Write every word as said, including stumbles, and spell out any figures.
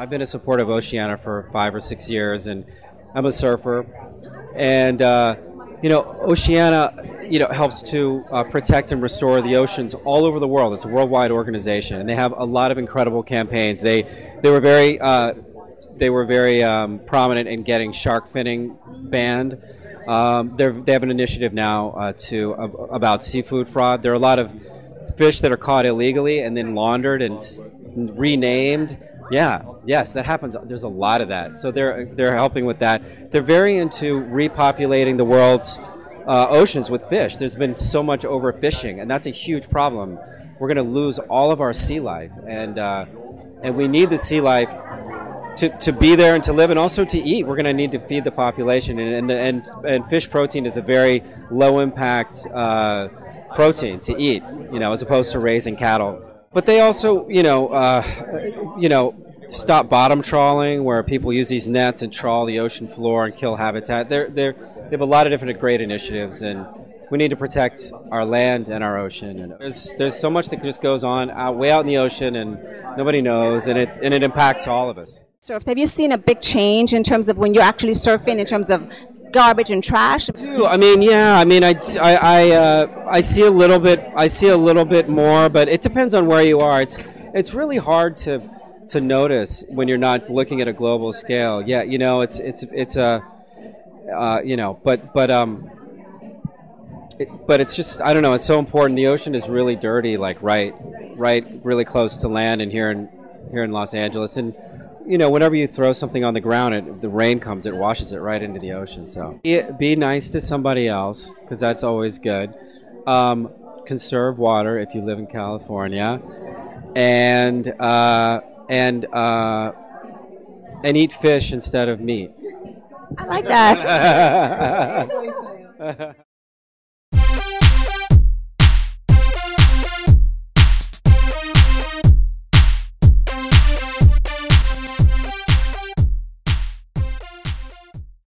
I've been a supporter of Oceana for five or six years, and I'm a surfer. And, uh, you know, Oceana, you know, helps to uh, protect and restore the oceans all over the world. It's a worldwide organization, and they have a lot of incredible campaigns. They, they were very, uh, they were very um, prominent in getting shark finning banned. Um, they have an initiative now uh, to uh, about seafood fraud. There are a lot of fish that are caught illegally and then laundered and s renamed. Yeah, yes, that happens. There's a lot of that. So they're they're helping with that. They're very into repopulating the world's uh, oceans with fish. There's been so much overfishing, and that's a huge problem. We're going to lose all of our sea life, and uh, and we need the sea life to, to be there and to live, and also to eat. We're going to need to feed the population, and and the, and, and fish protein is a very low impact uh, protein to eat, you know, as opposed to raising cattle. But they also, you know, uh, you know, stop bottom trawling, where people use these nets and trawl the ocean floor and kill habitat. They're, they're, they have a lot of different great initiatives, and we need to protect our land and our ocean. And there's, there's so much that just goes on out, way out in the ocean, and nobody knows, and it, and it impacts all of us. Surf. Have you seen a big change in terms of when you're actually surfing, in terms of garbage and trash? I mean, yeah. I mean, I, I, I, uh, I see a little bit. I see a little bit more, but it depends on where you are. It's, it's really hard to, to notice when you're not looking at a global scale. Yeah, you know, it's, it's, it's a, uh, uh, you know, but, but, um, it, but it's just, I don't know. It's so important. The ocean is really dirty. Like right, right, really close to land, and here in, here in Los Angeles, and. You know, whenever you throw something on the ground, it, the rain comes, it washes it right into the ocean. So be, be nice to somebody else, because that's always good. Um, conserve water if you live in California, and uh, and uh, and eat fish instead of meat. I like that.